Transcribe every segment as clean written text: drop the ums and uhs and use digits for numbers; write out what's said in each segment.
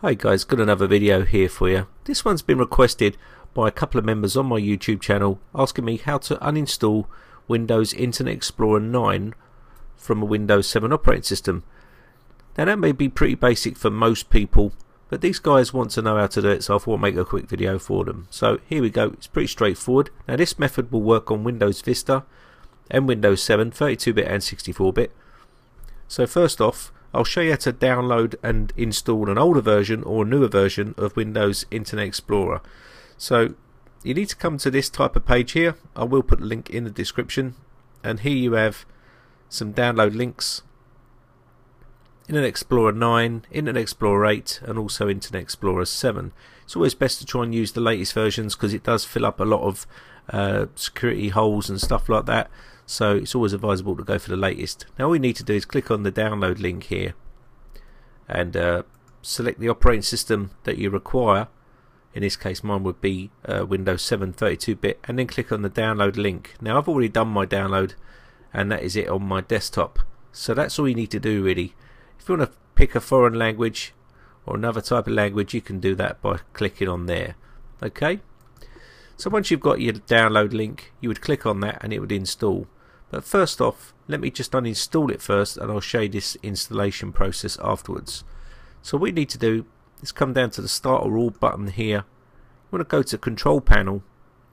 Hey guys, got another video here for you. This one's been requested by a couple of members on my YouTube channel asking me how to uninstall Windows Internet Explorer 9 from a Windows 7 operating system. Now that may be pretty basic for most people, but these guys want to know how to do it, so I thought I'd make a quick video for them. So here we go, it's pretty straightforward. Now this method will work on Windows Vista and Windows 7, 32-bit and 64-bit. So first off, I'll show you how to download and install an older version or a newer version of Windows Internet Explorer. So you need to come to this type of page here. I will put a link in the description, and here you have some download links. Internet Explorer 9, Internet Explorer 8 and also Internet Explorer 7. It's always best to try and use the latest versions because it does fill up a lot of security holes and stuff like that, so it's always advisable to go for the latest. Now all we need to do is click on the download link here and select the operating system that you require. In this case mine would be Windows 7 32-bit, and then click on the download link. Now I've already done my download and that is it on my desktop, so that's all you need to do really. If you want to pick a foreign language or another type of language, you can do that by clicking on there. Okay, so once you've got your download link, you would click on that and it would install. But first off, let me just uninstall it first and I'll show you this installation process afterwards. So what you need to do is come down to the Start or All button here. You want to go to Control Panel.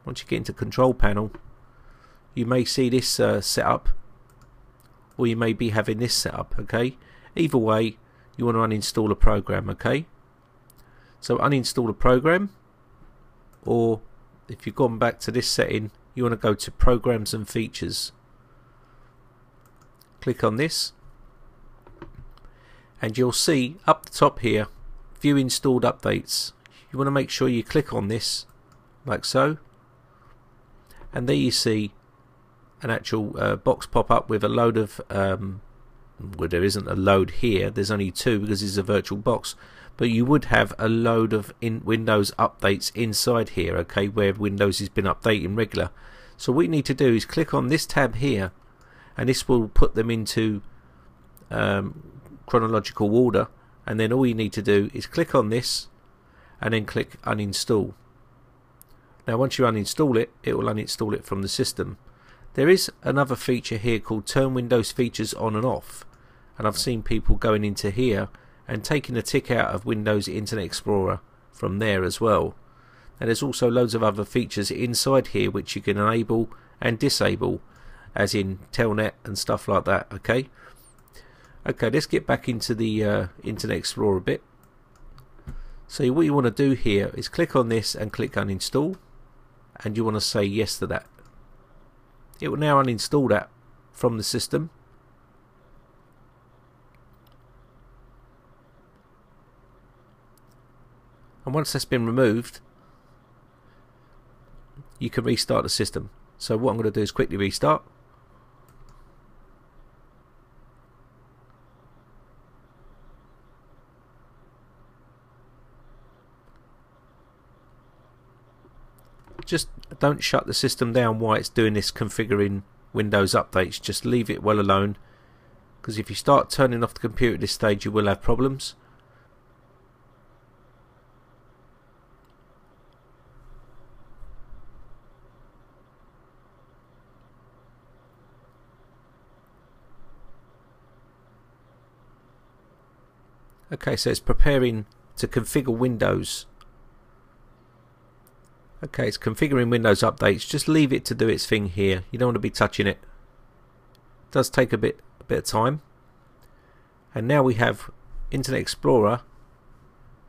Once you get into Control Panel, you may see this set up, or you may be having this set up. Okay, either way you want to uninstall a program. Okay, so uninstall a program, or if you've gone back to this setting you want to go to Programs and Features, click on this and you'll see up the top here View Installed Updates. You want to make sure you click on this like so, and there you see an actual box pop up with a load of well, there isn't a load here, there's only two because this is a virtual box, but you would have a load of Windows updates inside here, okay, where Windows has been updating regular. So what you need to do is click on this tab here and this will put them into chronological order, and then all you need to do is click on this and then click uninstall. Now once you uninstall it, it will uninstall it from the system. There is another feature here called Turn Windows Features On and Off, and I've seen people going into here and taking a tick out of Windows Internet Explorer from there as well. And there's also loads of other features inside here which you can enable and disable, as in Telnet and stuff like that. Okay, let's get back into the Internet Explorer a bit. So what you want to do here is click on this and click uninstall, and you want to say yes to that. It will now uninstall that from the system. And once that's been removed, you can restart the system. So what I'm going to do is quickly restart. Just don't shut the system down while it's doing this configuring Windows updates. Just leave it well alone, because if you start turning off the computer at this stage you will have problems. Okay, so it's preparing to configure Windows. Okay, it's configuring Windows updates. Just leave it to do its thing here. You don't want to be touching it. It does take a bit of time. And now we have Internet Explorer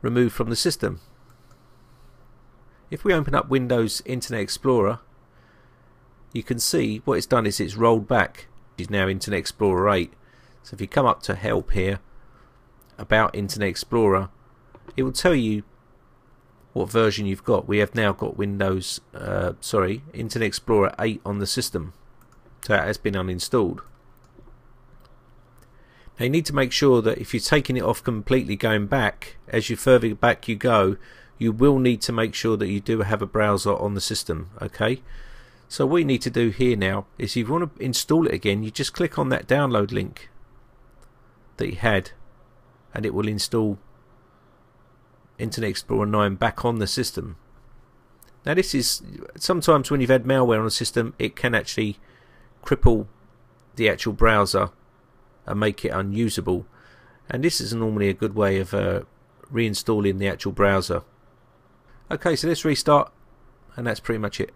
removed from the system. If we open up Windows Internet Explorer, you can see what it's done is it's rolled back. It's now Internet Explorer 8. So if you come up to Help here, About Internet Explorer, it will tell you what version you've got. We have now got Internet Explorer 8 on the system, so that has been uninstalled. Now you need to make sure that if you're taking it off completely, going back, as you further back you go, you will need to make sure that you do have a browser on the system. Okay, so what you need to do here now is, if you want to install it again, you just click on that download link that you had and it will install Internet Explorer 9 back on the system. Now this is, sometimes when you've had malware on a system, it can actually cripple the actual browser and make it unusable, and this is normally a good way of reinstalling the actual browser. Okay, so let's restart, and that's pretty much it.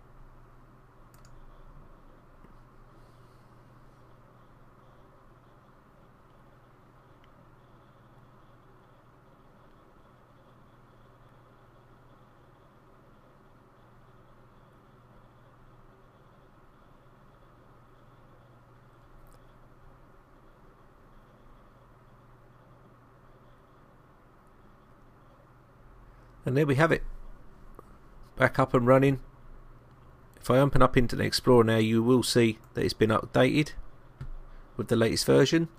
And there we have it, back up and running. If I open up Internet Explorer now, you will see that it's been updated with the latest version,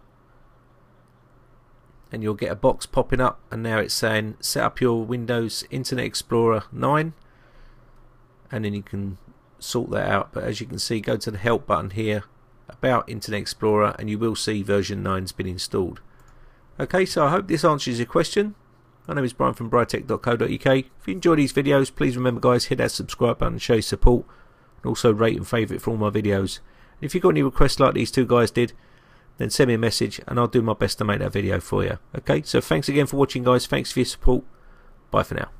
and you'll get a box popping up, and now it's saying set up your Windows Internet Explorer 9, and then you can sort that out. But as you can see, go to the help button here, about Internet Explorer, and you will see version 9's been installed. Okay, so I hope this answers your question. My name is Brian from briteccomputers.co.uk. If you enjoy these videos, please remember guys, hit that subscribe button and show your support, and also rate and favourite for all my videos. And if you've got any requests like these two guys did, then send me a message and I'll do my best to make that video for you. Okay, so thanks again for watching guys, thanks for your support, bye for now.